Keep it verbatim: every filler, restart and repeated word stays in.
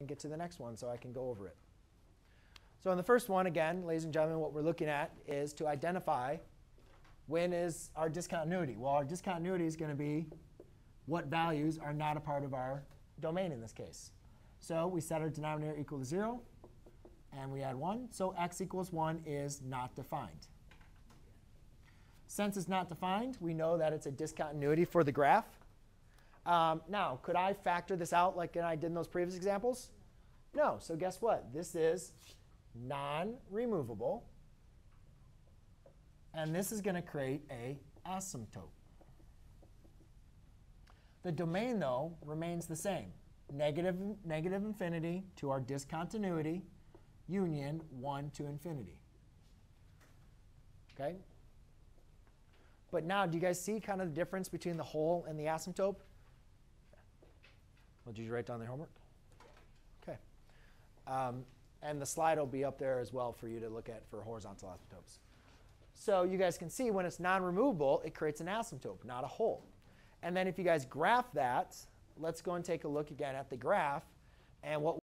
and get to the next one so I can go over it. So in the first one, again, ladies and gentlemen, what we're looking at is to identify when is our discontinuity. Well, our discontinuity is going to be what values are not a part of our domain in this case. So we set our denominator equal to zero, and we add one. So x equals one is not defined. Since it's not defined, we know that it's a discontinuity for the graph. Um, now, could I factor this out like I did in those previous examples? No. So guess what? This is non-removable. And this is going to create a asymptote. The domain, though, remains the same. Negative, negative infinity to our discontinuity, union one to infinity. Okay? But now, do you guys see kind of the difference between the whole and the asymptote? Well, did you write down the homework? OK. Um, and the slide will be up there as well for you to look at for horizontal asymptotes. So you guys can see when it's non-removable, it creates an asymptote, not a hole. And then if you guys graph that, let's go and take a look again at the graph. And what